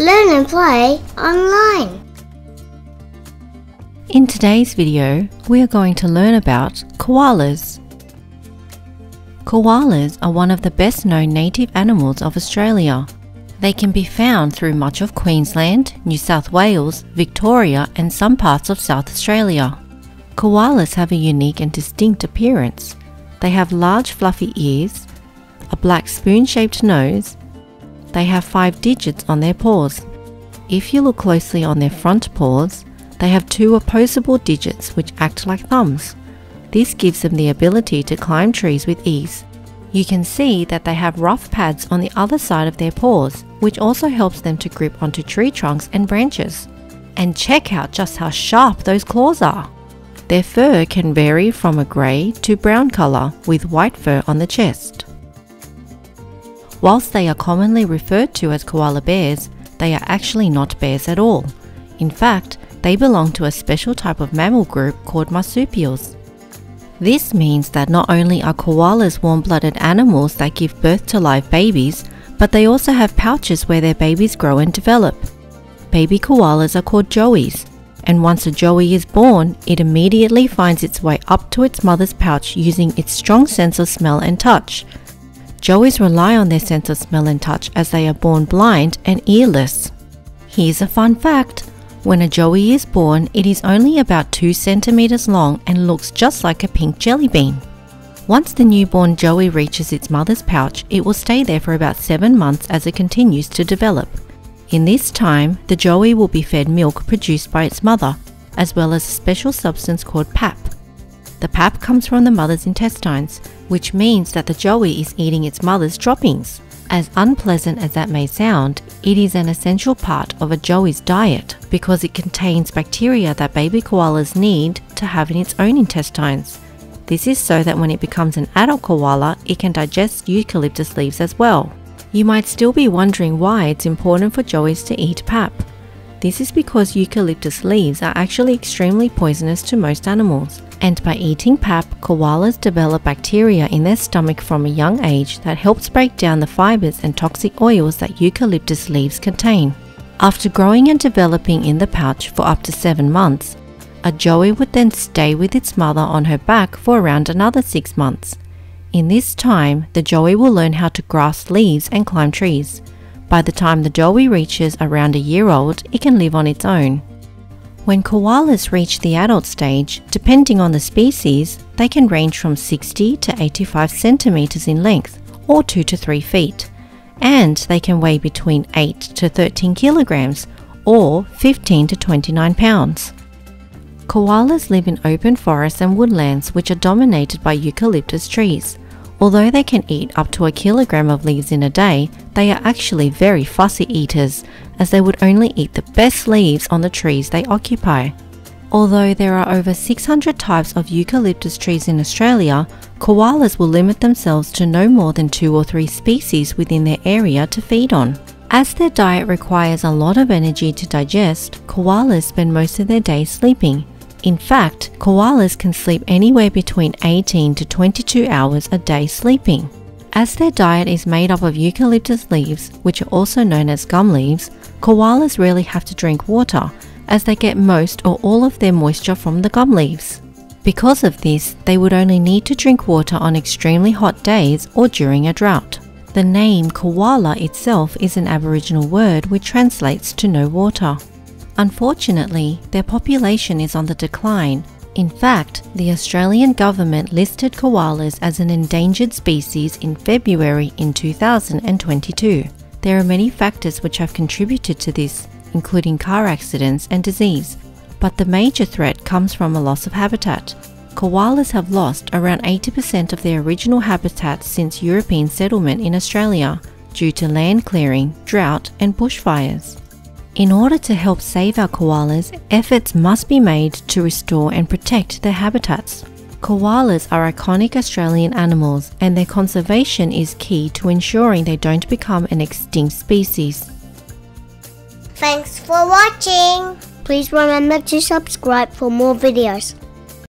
Learn and Play Online. In today's video, we are going to learn about koalas. Koalas are one of the best known native animals of Australia. They can be found through much of Queensland, New South Wales, Victoria and some parts of South Australia. Koalas have a unique and distinct appearance. They have large fluffy ears, a black spoon-shaped nose. They have 5 digits on their paws. If you look closely on their front paws, they have 2 opposable digits which act like thumbs. This gives them the ability to climb trees with ease. You can see that they have rough pads on the other side of their paws, which also helps them to grip onto tree trunks and branches. And check out just how sharp those claws are! Their fur can vary from a grey to brown colour, with white fur on the chest. Whilst they are commonly referred to as koala bears, they are actually not bears at all. In fact, they belong to a special type of mammal group called marsupials. This means that not only are koalas warm-blooded animals that give birth to live babies, but they also have pouches where their babies grow and develop. Baby koalas are called joeys, and once a joey is born, it immediately finds its way up to its mother's pouch using its strong sense of smell and touch. Joeys rely on their sense of smell and touch as they are born blind and earless. Here's a fun fact. When a joey is born, it is only about 2 centimeters long and looks just like a pink jelly bean. Once the newborn joey reaches its mother's pouch, it will stay there for about 7 months as it continues to develop. In this time, the joey will be fed milk produced by its mother, as well as a special substance called pap. The pap comes from the mother's intestines, which means that the joey is eating its mother's droppings. As unpleasant as that may sound, it is an essential part of a joey's diet because it contains bacteria that baby koalas need to have in its own intestines. This is so that when it becomes an adult koala, it can digest eucalyptus leaves as well. You might still be wondering why it's important for joeys to eat pap. This is because eucalyptus leaves are actually extremely poisonous to most animals. And by eating pap, koalas develop bacteria in their stomach from a young age that helps break down the fibers and toxic oils that eucalyptus leaves contain. After growing and developing in the pouch for up to 7 months, a joey would then stay with its mother on her back for around another 6 months. In this time, the joey will learn how to grasp leaves and climb trees. By the time the joey reaches around a year old, it can live on its own. When koalas reach the adult stage, depending on the species, they can range from 60 to 85 centimeters in length, or 2 to 3 feet, and they can weigh between 8 to 13 kilograms, or 15 to 29 pounds. Koalas live in open forests and woodlands which are dominated by eucalyptus trees. Although they can eat up to a kilogram of leaves in a day, they are actually very fussy eaters, as they would only eat the best leaves on the trees they occupy. Although there are over 600 types of eucalyptus trees in Australia, koalas will limit themselves to no more than 2 or 3 species within their area to feed on. As their diet requires a lot of energy to digest, koalas spend most of their day sleeping. In fact, koalas can sleep anywhere between 18 to 22 hours a day sleeping. As their diet is made up of eucalyptus leaves, which are also known as gum leaves, koalas rarely have to drink water, as they get most or all of their moisture from the gum leaves. Because of this, they would only need to drink water on extremely hot days or during a drought. The name koala itself is an Aboriginal word which translates to no water. Unfortunately, their population is on the decline. In fact, the Australian government listed koalas as an endangered species in February in 2022. There are many factors which have contributed to this, including car accidents and disease, but the major threat comes from a loss of habitat. Koalas have lost around 80% of their original habitat since European settlement in Australia, due to land clearing, drought and bushfires. In order to help save our koalas, efforts must be made to restore and protect their habitats. Koalas are iconic Australian animals, and their conservation is key to ensuring they don't become an extinct species. Thanks for watching! Please remember to subscribe for more videos.